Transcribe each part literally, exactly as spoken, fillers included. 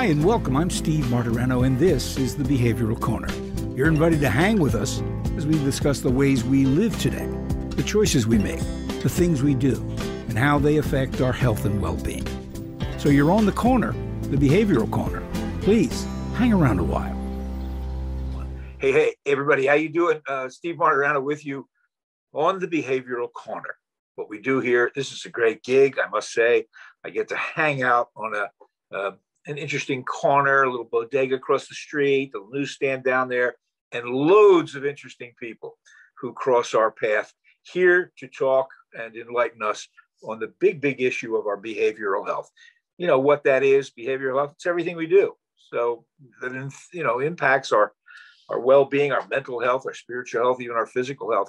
Hi and welcome, I'm Steve Martorano and this is the Behavioral Corner. You're invited to hang with us as we discuss the ways we live today, the choices we make, the things we do, and how they affect our health and well-being. So you're on the corner, the Behavioral Corner. Please, hang around a while. Hey, hey, everybody, how you doing? Uh, Steve Martorano with you on the Behavioral Corner. What we do here, this is a great gig, I must say. I get to hang out on a... Uh, an interesting corner, a little bodega across the street, a newsstand down there, and loads of interesting people who cross our path here to talk and enlighten us on the big, big issue of our behavioral health. You know what that is, behavioral health, it's everything we do. So that, you know, impacts our, our well-being, our mental health, our spiritual health, even our physical health.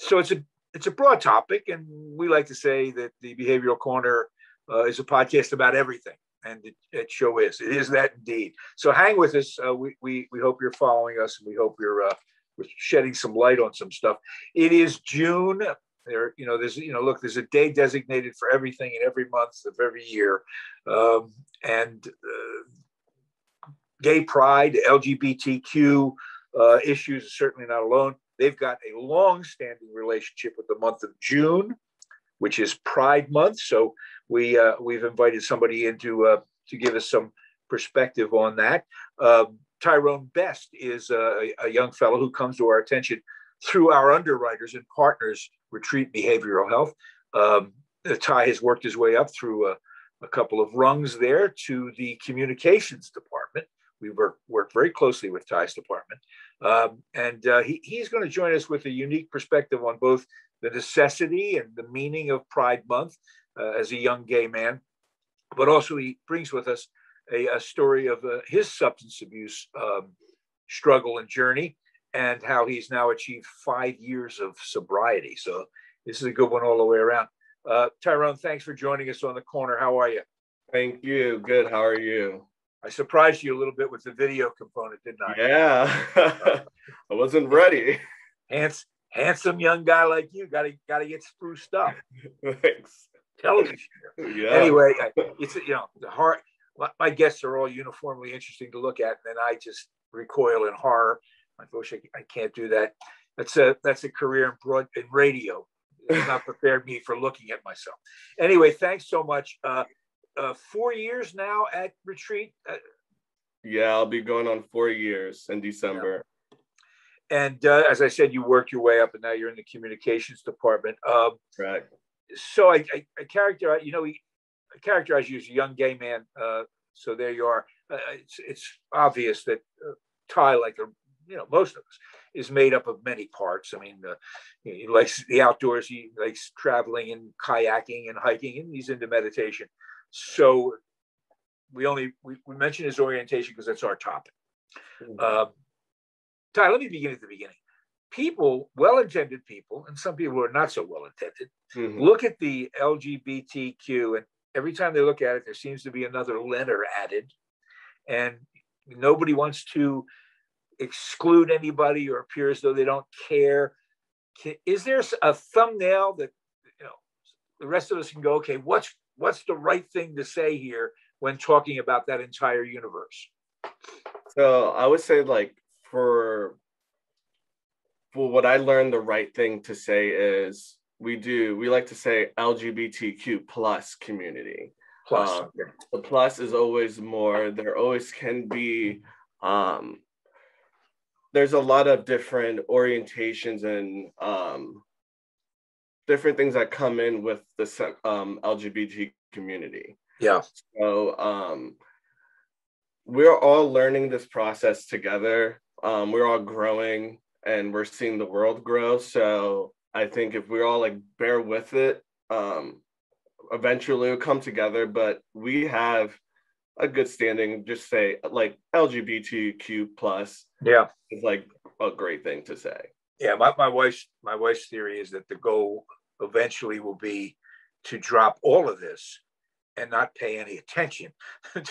So it's a, it's a broad topic. And we like to say that the Behavioral Corner uh, is a podcast about everything. And it, it show is. It is that indeed. So hang with us. Uh, we, we, we hope you're following us. And we hope you're uh, we're shedding some light on some stuff. It is June. There, you know, there's, you know, look, there's a day designated for everything in every month of every year. Um, and uh, gay pride, L G B T Q uh, issues are certainly not alone. They've got a long-standing relationship with the month of June, which is Pride Month. So we, uh, we've invited somebody in to, uh, to give us some perspective on that. Uh, Tyrone Best is a, a young fellow who comes to our attention through our underwriters and partners, Retreat Behavioral Health. Um, Ty has worked his way up through a, a couple of rungs there to the communications department. We work, work very closely with Ty's department. Um, and uh, he, he's going to join us with a unique perspective on both the necessity and the meaning of Pride Month uh, as a young gay man, but also he brings with us a, a story of uh, his substance abuse um, struggle and journey and how he's now achieved five years of sobriety. So this is a good one all the way around. Uh, Tyrone, thanks for joining us on the corner. How are you? Thank you. Good. How are you? I surprised you a little bit with the video component, didn't I? Yeah, I wasn't ready. Hence, handsome young guy like you, gotta gotta get spruced up. Thanks. Television. Yeah. Anyway, it's, you know, the heart. My guests are all uniformly interesting to look at, and then I just recoil in horror. I wish I, I can't do that. That's a that's a career in broad in radio. It's not prepared me for looking at myself. Anyway, thanks so much. Uh, uh, four years now at Retreat. Uh, yeah, I'll be going on four years in December. Yeah. And uh, as I said, you worked your way up and now you're in the communications department. Um, right. So I, I, I characterize, you know, I characterize you as a young gay man. Uh, so there you are. Uh, it's, it's obvious that uh, Ty, like, a, you know, most of us, is made up of many parts. I mean, uh, he likes the outdoors. He likes traveling and kayaking and hiking, and he's into meditation. So we only, we, we mentioned his orientation because that's our topic. Mm-hmm. Um, Ty, let me begin at the beginning. People, well-intended people, and some people who are not so well-intended, mm-hmm. look at the L G B T Q, and every time they look at it, there seems to be another letter added, and nobody wants to exclude anybody or appear as though they don't care. Is there a thumbnail that, you know, the rest of us can go, okay, what's what's the right thing to say here when talking about that entire universe? So I would say, like, For, for what I learned, the right thing to say is we do, we like to say L G B T Q plus community. Plus. Um, the plus is always more, there always can be, um, there's a lot of different orientations and um, different things that come in with the um, L G B T community. Yeah. So um, we're all learning this process together. Um, we're all growing and we're seeing the world grow. So I think if we're all like bear with it, um, eventually we'll come together, but we have a good standing, just say like L G B T Q plus. Yeah. It's like a great thing to say. Yeah. My, my wife's, my wife's theory is that the goal eventually will be to drop all of this and not pay any attention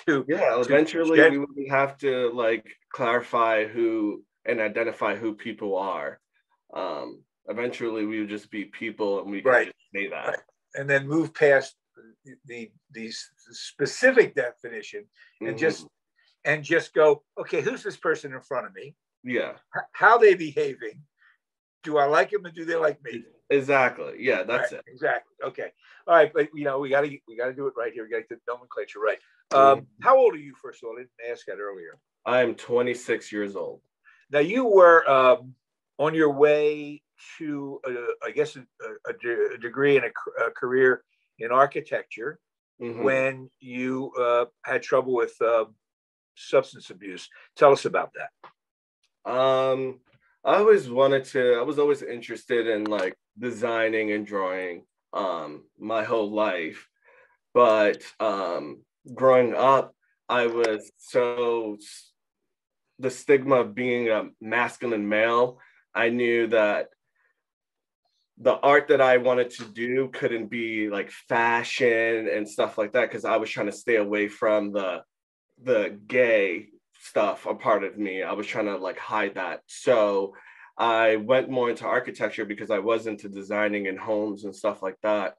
to. Yeah, eventually to we would have to like clarify who and identify who people are. Um, eventually we would just be people and we could right. just say that. Right. And then move past the, the, the specific definition and mm-hmm. just and just go, okay, who's this person in front of me? Yeah. How are they behaving? Do I like them, and do they like me? Exactly. Yeah, that's right. it. Exactly. Okay. All right. But, you know, we got to we got to do it right here. We got to get the nomenclature right. Um, mm-hmm. How old are you, first of all? I didn't ask that earlier. I'm twenty-six years old. Now, you were um, on your way to, uh, I guess, a, a, de- a degree and a, a career in architecture mm-hmm. when you uh, had trouble with uh, substance abuse. Tell us about that. Um, I always wanted to, I was always interested in like designing and drawing um, my whole life. But um, growing up, I was so, the stigma of being a masculine male, I knew that the art that I wanted to do couldn't be like fashion and stuff like that, because I was trying to stay away from the the gay stuff, a part of me. I was trying to like hide that. So I went more into architecture because I was into designing in homes and stuff like that.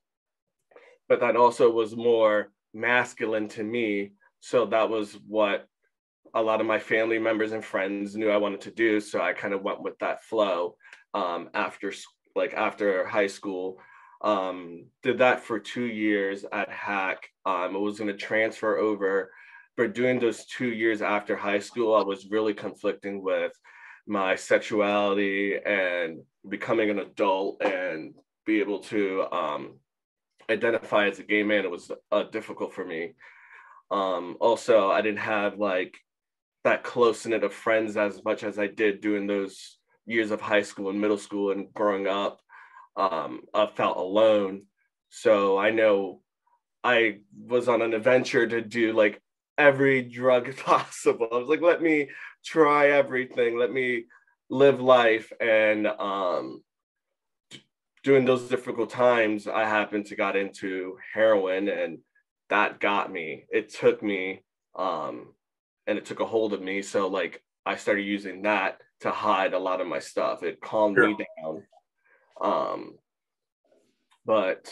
But that also was more masculine to me. So that was what a lot of my family members and friends knew I wanted to do. So I kind of went with that flow um, after like after high school. Um, did that for two years at H A C C. Um, I was going to transfer over. But during those two years after high school, I was really conflicting with my sexuality and becoming an adult and be able to um, identify as a gay man. It was uh, difficult for me. Um, also, I didn't have like that close knit of friends as much as I did during those years of high school and middle school and growing up. Um, I felt alone. So I know I was on an adventure to do like every drug possible. I was like, let me try everything. Let me live life. And um, d- during those difficult times, I happened to got into heroin, and that got me. It took me um, and it took a hold of me. So like I started using that to hide a lot of my stuff. It calmed sure. me down. Um, but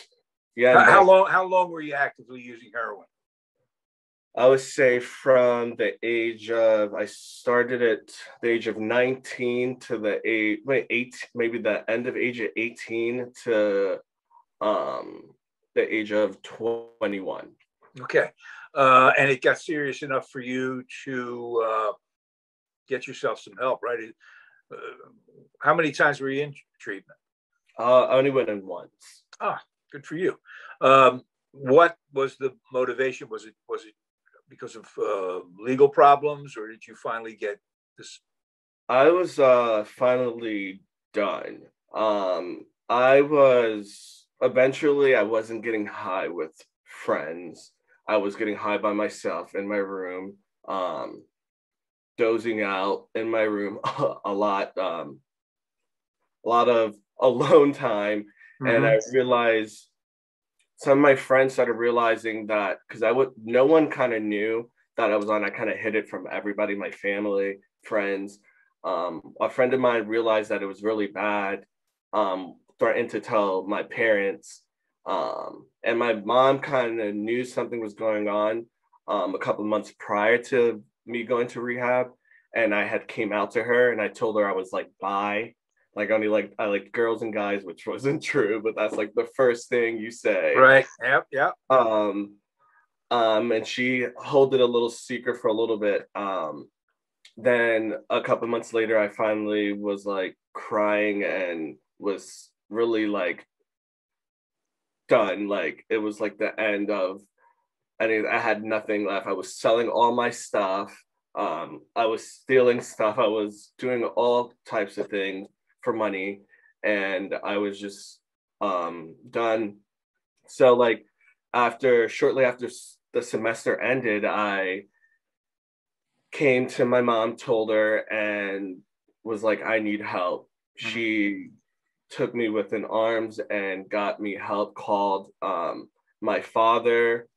yeah. How, how long, how long were you actively using heroin? I would say from the age of, I started at the age of nineteen to the age, wait, eight, maybe the end of age of eighteen to um, the age of twenty-one. Okay. Uh, and it got serious enough for you to uh, get yourself some help, right? Uh, how many times were you in treatment? Uh, I only went in once. Ah, good for you. Um, what was the motivation? Was it, was it, because of uh, legal problems, or did you finally get this? I was uh, finally done. Um, I was, eventually I wasn't getting high with friends. I was getting high by myself in my room, um, dozing out in my room a lot, um, a lot of alone time. Mm-hmm. And I realized some of my friends started realizing that, because I would, no one kind of knew that I was on. I kind of hid it from everybody, my family, friends. Um, a friend of mine realized that it was really bad, um, threatened to tell my parents. Um, and my mom kind of knew something was going on um, a couple of months prior to me going to rehab. And I had came out to her and I told her I was like, bi. Like only like I like girls and guys, which wasn't true, but that's like the first thing you say. Right. Yep. Yep. Um, um, and she held it a little secret for a little bit. Um, then a couple months later, I finally was like crying and was really like done. Like it was like the end of, I mean, I had nothing left. I was selling all my stuff. Um, I was stealing stuff. I was doing all types of things for money, and I was just um, done. So like after, shortly after the semester ended, I came to my mom, told her, and was like, I need help. Mm-hmm. She took me within arms and got me help, called um, my father,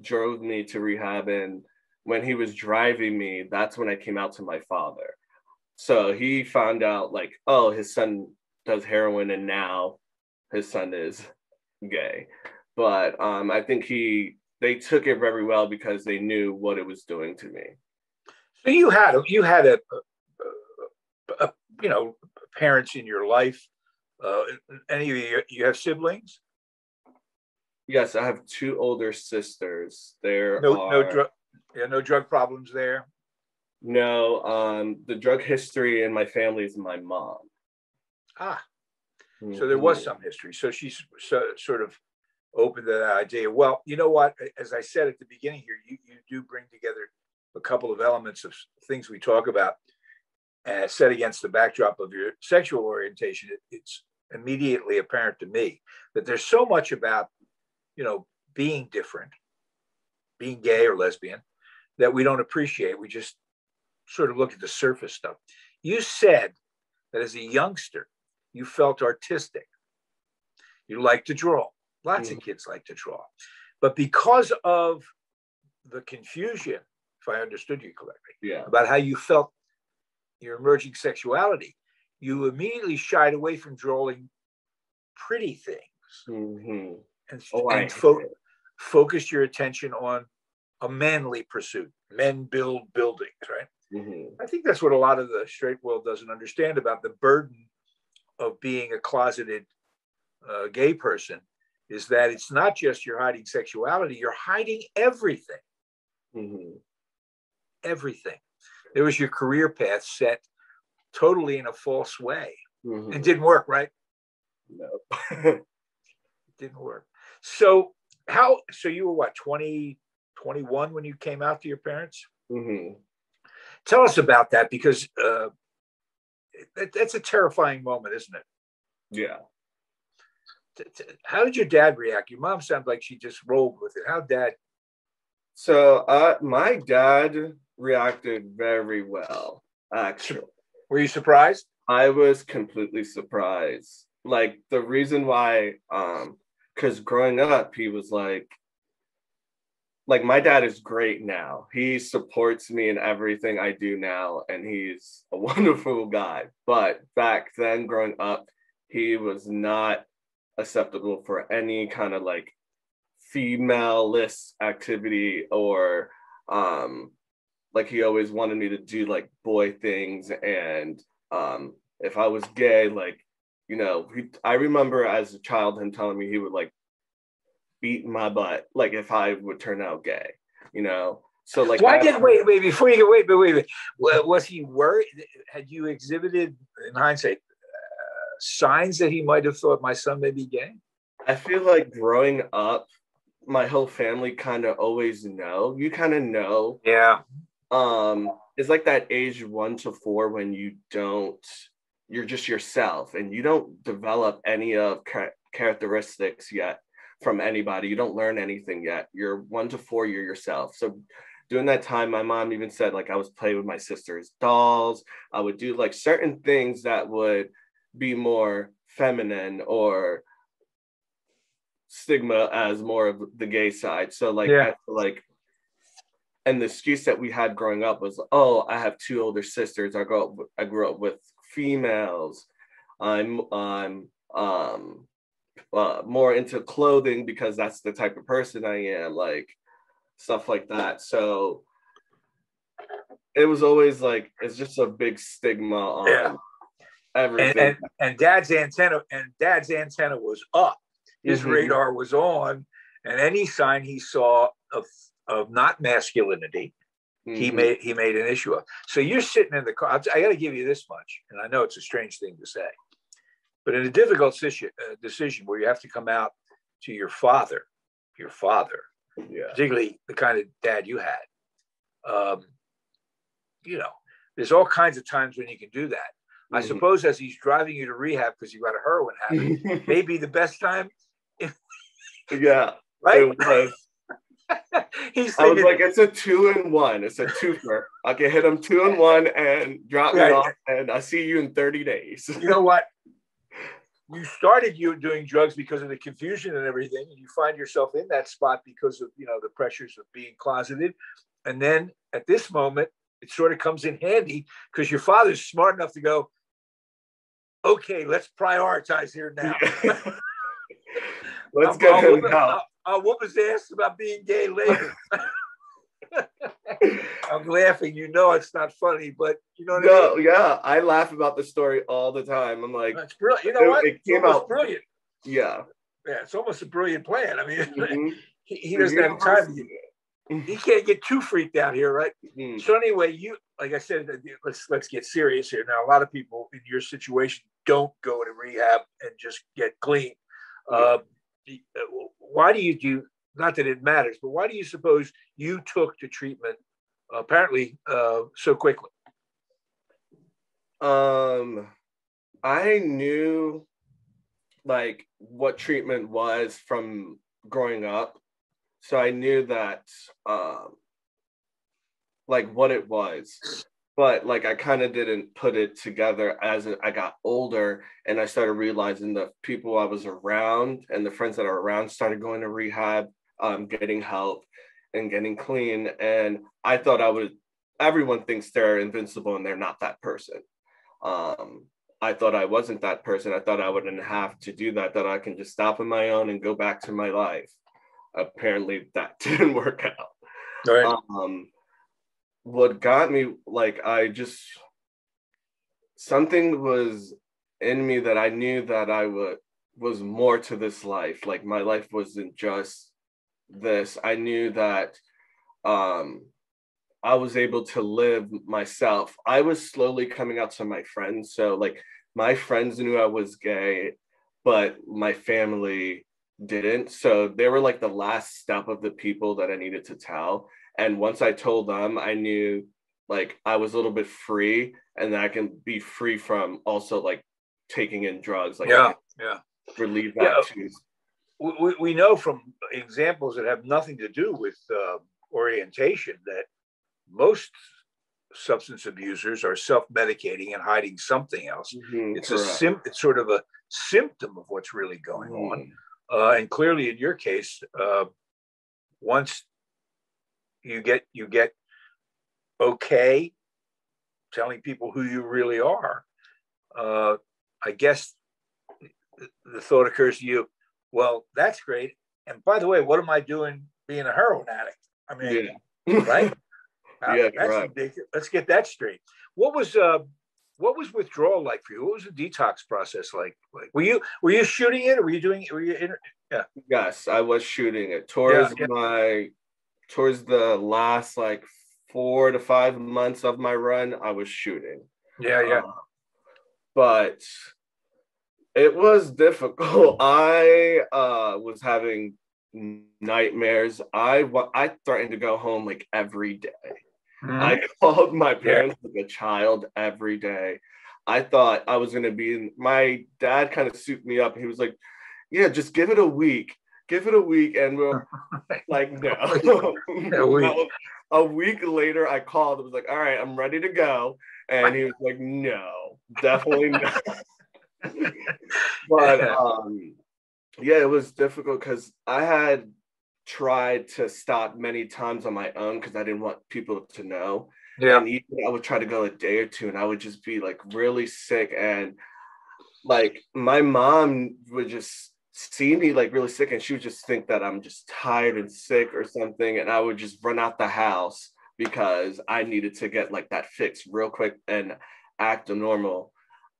drove me to rehab. And when he was driving me, that's when I came out to my father. So he found out like, oh, his son does heroin and now his son is gay. But um, I think he, they took it very well because they knew what it was doing to me. So you had you had a, a, a you know parents in your life. Uh, any of you you have siblings? Yes, I have two older sisters. There no, are no drug yeah, no drug problems there. No, um, the drug history in my family is my mom. Ah, mm-hmm. So there was some history. So she's so, sort of open to that idea. Well, you know what? As I said at the beginning here, you you do bring together a couple of elements of things we talk about, uh, set against the backdrop of your sexual orientation. It, it's immediately apparent to me that there's so much about, you know, being different, being gay or lesbian, that we don't appreciate. We just sort of look at the surface stuff. You said that as a youngster, you felt artistic. You liked to draw. Lots mm. of kids like to draw. But because of the confusion, if I understood you correctly, yeah. about how you felt your emerging sexuality, you immediately shied away from drawing pretty things. Mm-hmm. and, oh, and fo- focused your attention on a manly pursuit. Men build buildings, right? Mm-hmm. I think that's what a lot of the straight world doesn't understand about the burden of being a closeted uh, gay person, is that it's not just you're hiding sexuality, you're hiding everything. Mm-hmm. Everything. There was your career path set totally in a false way. Mm-hmm. It didn't work, right? No. It didn't work. So how, so you were what, twenty, twenty-one when you came out to your parents? Mm-hmm. Tell us about that, because uh, that, that's a terrifying moment, isn't it? Yeah. T- t- how did your dad react? Your mom sounds like she just rolled with it. How dad? So uh, my dad reacted very well, actually. Were you surprised? I was completely surprised. Like, the reason why, um, because growing up, he was like, like, my dad is great now. He supports me in everything I do now, and he's a wonderful guy. But back then, growing up, he was not acceptable for any kind of, like, female-less activity, or, um, like, he always wanted me to do, like, boy things. And um, if I was gay, like, you know, he, I remember as a child him telling me he would, like, beat my butt, like, if I would turn out gay, you know? So, like, why I, did, wait, wait, before you go, wait, but wait, wait, was he worried? Had you exhibited, in hindsight, uh, signs that he might have thought my son may be gay? I feel like growing up, my whole family kind of always know. You kind of know. Yeah. Um, it's like that age one to four when you don't, you're just yourself and you don't develop any of ca- characteristics yet from anybody. You don't learn anything yet. You're one to four, you're yourself. So during that time, my mom even said, like, I was playing with my sister's dolls. I would do, like, certain things that would be more feminine or stigma as more of the gay side. So, like, yeah. like, and the excuse that we had growing up was, oh, I have two older sisters. I grew up, I grew up with females. I'm, I'm, um, Uh, more into clothing because that's the type of person I am, like, stuff like that. So it was always like, it's just a big stigma on yeah. everything. And, and, and dad's antenna, and dad's antenna was up. His mm-hmm. radar was on, and any sign he saw of of not masculinity, mm-hmm. he made he made an issue of. So you're sitting in the car. I got to give you this much, and I know it's a strange thing to say. But in a difficult decision where you have to come out to your father, your father, yeah. particularly the kind of dad you had, um, you know, there's all kinds of times when you can do that. Mm-hmm. I suppose as he's driving you to rehab because you got a heroin habit, maybe the best time. If, yeah. Right? It was. He's thinking, I was like, it's a two and one. It's a twofer. I can hit him two and one and drop right. me off, and I see you in thirty days. You know what? You started you doing drugs because of the confusion and everything, and you find yourself in that spot because of, you know, the pressures of being closeted. And then at this moment, it sort of comes in handy because your father's smart enough to go, okay, let's prioritize here now. let's I'll, get I'll him whoop, out. I'll, I'll whoop his ass about being gay later. I'm laughing. You know it's not funny, but you know what no, I mean? Yeah, I laugh about the story all the time. I'm like, that's brilliant. You know it, what? It came out brilliant. Yeah. Yeah, it's almost a brilliant plan. I mean, mm-hmm. he, he doesn't have time. He can't get too freaked out here, right? Mm-hmm. So anyway, you like I said, let's let's get serious here. Now, a lot of people in your situation don't go to rehab and just get clean. Mm-hmm. Um, why do you do? Not that it matters, but why do you suppose you took to treatment uh, apparently uh, so quickly? Um, I knew like what treatment was from growing up. So I knew that um, like what it was, but like I kind of didn't put it together as I got older and I started realizing the people I was around and the friends that are around started going to rehab, um, getting help and getting clean. And I thought I would, everyone thinks they're invincible and they're not that person. Um, I thought I wasn't that person. I thought I wouldn't have to do that, that I can just stop on my own and go back to my life. Apparently that didn't work out. All right. Um, what got me, like, I just, something was in me that I knew that I would, was more to this life. Like my life wasn't just this. I knew that um, I was able to live myself. I was slowly coming out to my friends. So like my friends knew I was gay, but my family didn't. So they were like the last step of the people that I needed to tell. And once I told them, I knew like I was a little bit free and that I can be free from also like taking in drugs. Like yeah, yeah. Relieve that yeah. too. We, we know from examples that have nothing to do with uh, orientation that most substance abusers are self-medicating and hiding something else. Mm-hmm, it's correct. a sim- It's sort of a symptom of what's really going mm. on. Uh, and clearly, in your case, uh, once you get you get okay telling people who you really are, uh, I guess the thought occurs to you, well, that's great. And by the way, what am I doing being a heroin addict? I mean, yeah. right? Uh, yeah, that's right. Ridiculous. Let's get that straight. What was uh, what was withdrawal like for you? What was the detox process like? Like were you were you shooting it? Or were you doing? Were you? Inter- yeah. Yes, I was shooting it towards yeah, yeah. my towards the last like four to five months of my run. I was shooting. Yeah, yeah. Uh, but it was difficult. I uh, was having nightmares. I I threatened to go home like every day. Mm. I called my parents yeah. like a child every day. I thought I was going to be in, my dad kind of souped me up. He was like, yeah, just give it a week. Give it a week. And we're like, no. a, week. a week later, I called. I was like, all right, I'm ready to go. And he was like, no, definitely not. But um, yeah, it was difficult because I had tried to stop many times on my own because I didn't want people to know. Yeah. And even I would try to go a day or two and I would just be like really sick. And like my mom would just see me like really sick and she would just think that I'm just tired and sick or something. And I would just run out the house because I needed to get like that fixed real quick and act normal.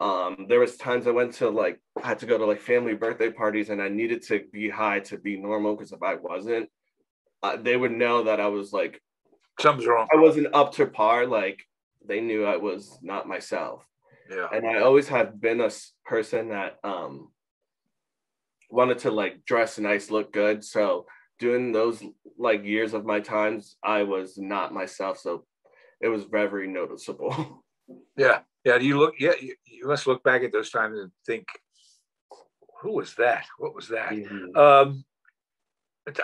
Um, there was times I went to like, I had to go to like family birthday parties and I needed to be high to be normal. Cause if I wasn't, uh, they would know that I was like, something's wrong. I wasn't up to par. Like they knew I was not myself. Yeah. And I always had been a person that, um, wanted to like dress nice, look good. So doing those like years of my times, I was not myself. So it was very noticeable. Yeah. Yeah, you look. Yeah, you must look back at those times and think, "Who was that? What was that?" Mm-hmm. Um,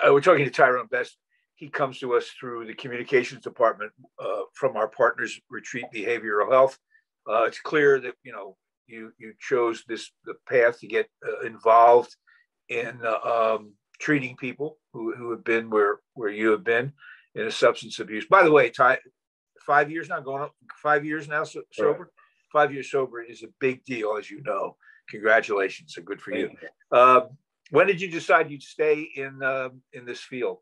we're talking to Tyrone Best. He comes to us through the communications department uh, from our partners, Retreat Behavioral Health. Uh, it's clear that you know you you chose this the path to get uh, involved in uh, um, treating people who, who have been where where you have been in a substance abuse. By the way, Ty, five years now going up. Five years now so, sober. Right. Five years sober is a big deal, as you know. Congratulations, so good for you. you. Uh, when did you decide you'd stay in uh, in this field?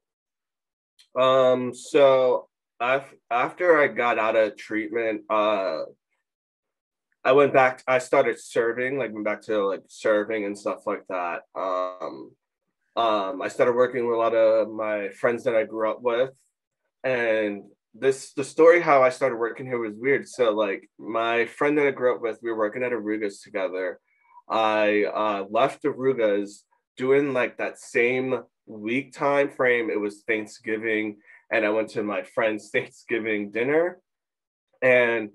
Um, so after I got out of treatment, uh, I went back, I started serving, like went back to like serving and stuff like that. Um, um, I started working with a lot of my friends that I grew up with. And this, the story how I started working here was weird. So like my friend that I grew up with, we were working at Arugas together. I uh, left Arugas doing like that same week time frame. It was Thanksgiving. And I went to my friend's Thanksgiving dinner, and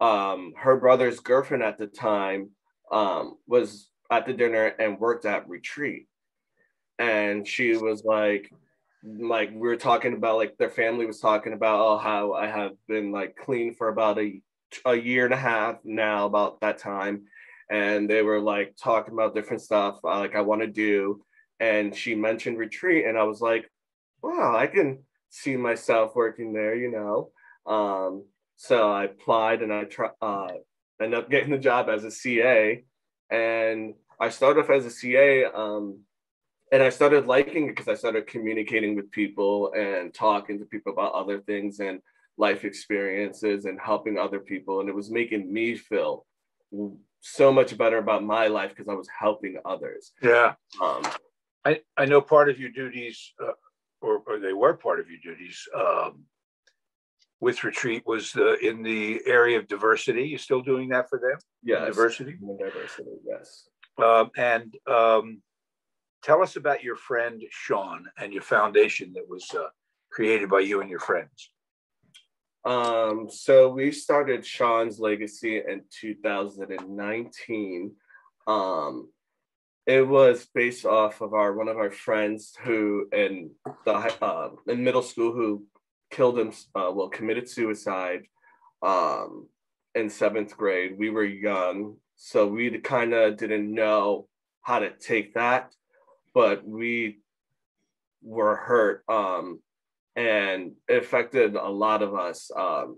um, her brother's girlfriend at the time um, was at the dinner and worked at Retreat. And she was like, like we were talking about, like their family was talking about, oh, how I have been like clean for about a, a year and a half now, about that time. And they were like talking about different stuff uh, like I want to do. And she mentioned Retreat, and I was like, wow, I can see myself working there, you know. Um, so I applied, and I try, uh, ended up getting the job as a C A. And I started off as a C A, um, and I started liking it because I started communicating with people and talking to people about other things and life experiences and helping other people. And it was making me feel so much better about my life because I was helping others. Yeah. Um, I, I know part of your duties, uh, Or, or they were part of your duties um, with Retreat was the, in the area of diversity. You're still doing that for them? Yes. Diversity? Diversity, yes. Um, and um, tell us about your friend, Sean, and your foundation that was uh, created by you and your friends. Um, so we started Sean's Legacy in two thousand nineteen. Um, It was based off of our one of our friends who in the uh, in middle school who killed him, uh, well, committed suicide um, in seventh grade. We were young, so we kind of didn't know how to take that, but we were hurt, um, and it affected a lot of us. Um,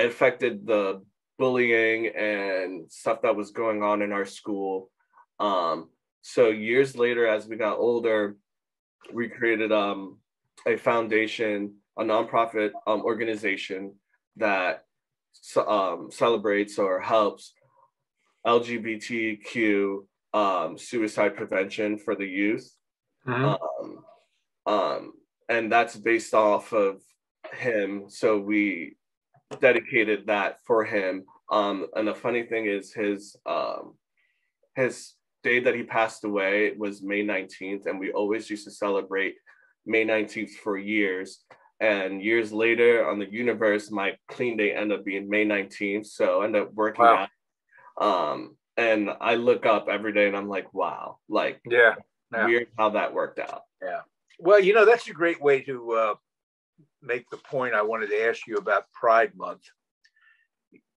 it affected the bullying and stuff that was going on in our school. Um, So years later, as we got older, we created um, a foundation, a nonprofit um, organization that um, celebrates or helps L G B T Q um, suicide prevention for the youth. Mm-hmm. um, um, and that's based off of him. So we dedicated that for him. Um, and the funny thing is his um, his day that he passed away was May nineteenth, and we always used to celebrate May nineteenth for years. And years later on the universe, my clean day ended up being May nineteenth, so I ended up working wow. out. Um, and I look up every day, and I'm like, wow, like, yeah, yeah. Weird how that worked out. Yeah. Well, you know, that's a great way to uh, make the point I wanted to ask you about Pride Month.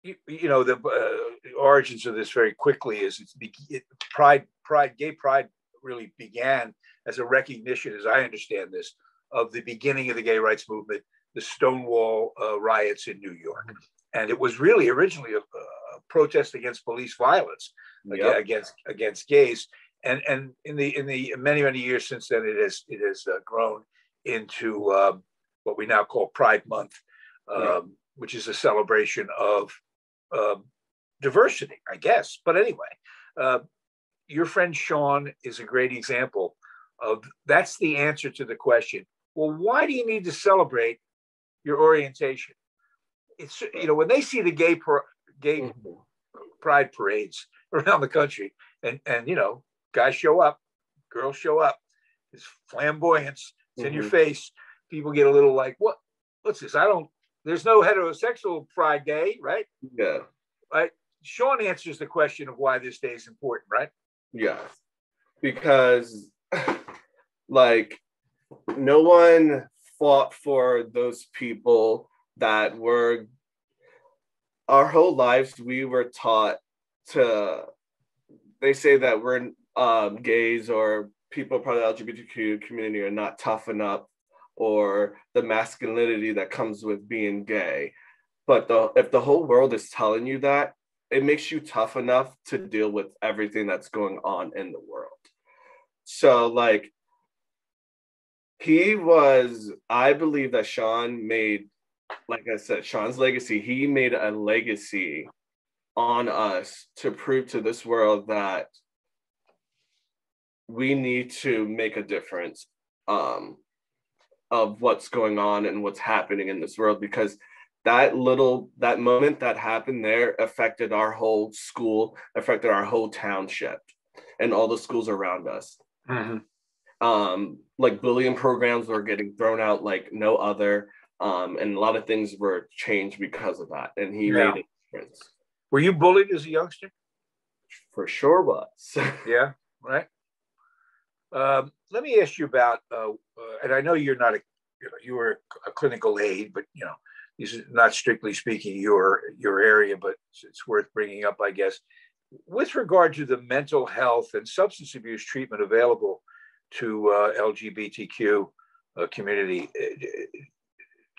You, you know, the uh, origins of this very quickly is it's it, pride, pride, gay pride really began as a recognition, as I understand this, of the beginning of the gay rights movement, the Stonewall uh, riots in New York. Mm-hmm. And it was really originally a, a protest against police violence, yep. against against gays. And and in the in the many, many years since then, it has it has uh, grown into um, what we now call Pride Month, um, yeah. which is a celebration of Uh, diversity, I guess. But anyway, uh, your friend Sean is a great example of that's the answer to the question. Well, why do you need to celebrate your orientation? It's, you know, when they see the gay par- gay mm-hmm. pride parades around the country, and and you know, guys show up, girls show up. It's flamboyance. It's mm-hmm. in your face. People get a little like, what? What's this? I don't. There's no heterosexual Pride Day, right? Yeah. Right. Sean answers the question of why this day is important, right? Yeah. Because, like, no one fought for those people that were, our whole lives, we were taught to, they say that we're um, gays or people part of the L G B T Q community are not tough enough, or the masculinity that comes with being gay. But the, if the whole world is telling you that, it makes you tough enough to deal with everything that's going on in the world. So like, he was, I believe that Sean made like I said, Sean's Legacy, he made a legacy on us to prove to this world that we need to make a difference um, of what's going on and what's happening in this world, because that little, that moment that happened there affected our whole school, affected our whole township and all the schools around us. Mm-hmm. Um, like bullying programs were getting thrown out like no other. Um, and a lot of things were changed because of that. And he yeah. made a difference. Were you bullied as a youngster? For sure was. Yeah, right. Um, let me ask you about, uh, uh, and I know you're not a, you know, you were a clinical aide, but you know, this is not strictly speaking your your area, but it's, it's worth bringing up, I guess, with regard to the mental health and substance abuse treatment available to uh, L G B T Q uh, community.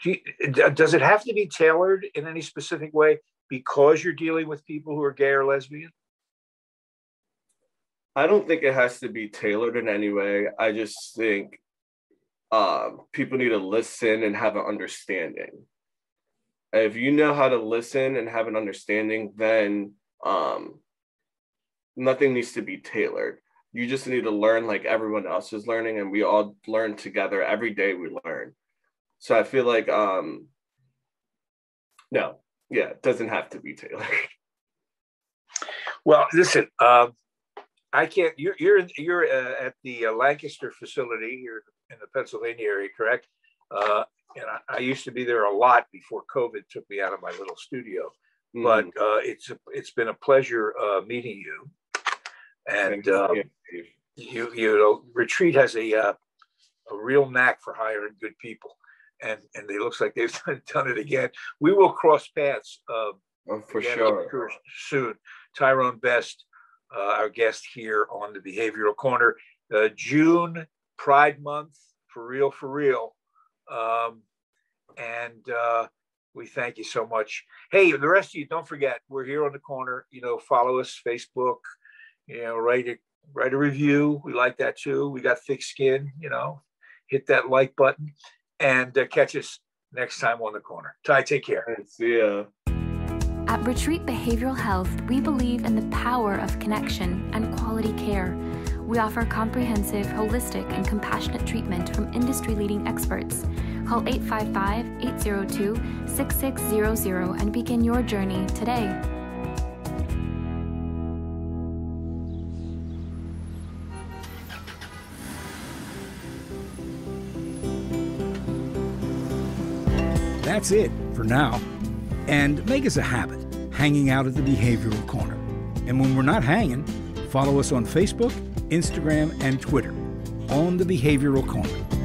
Do you, does it have to be tailored in any specific way because you're dealing with people who are gay or lesbian? I don't think it has to be tailored in any way. I just think uh, people need to listen and have an understanding. If you know how to listen and have an understanding, then um, nothing needs to be tailored. You just need to learn like everyone else is learning, and we all learn together. Every day we learn. So I feel like, um, no, yeah, it doesn't have to be tailored. Well, listen, uh, I can't, you're, you're, you're uh, at the uh, Lancaster facility here in the Pennsylvania area, correct? Uh, and I, I used to be there a lot before COVID took me out of my little studio, mm. but uh, it's, a, it's been a pleasure uh, meeting you. And um, you. You, you know, Retreat has a, uh, a real knack for hiring good people. And and it looks like they've done it again. We will cross paths uh, oh, for sure soon. Tyrone Best, uh, our guest here on the Behavioral Corner, uh, June Pride Month, for real, for real. Um, and uh, we thank you so much. Hey, the rest of you, don't forget, we're here on the corner. You know, follow us, Facebook. You know, write a write a review. We like that too. We got thick skin. You know, hit that like button. And uh, catch us next time on the corner. Ty, take care. See ya. At Retreat Behavioral Health, we believe in the power of connection and quality care. We offer comprehensive, holistic, and compassionate treatment from industry-leading experts. Call eight five five, eight zero two, six six zero zero and begin your journey today. That's it for now. And make us a habit, hanging out at the Behavioral Corner. And when we're not hanging, follow us on Facebook, Instagram, and Twitter on the Behavioral Corner.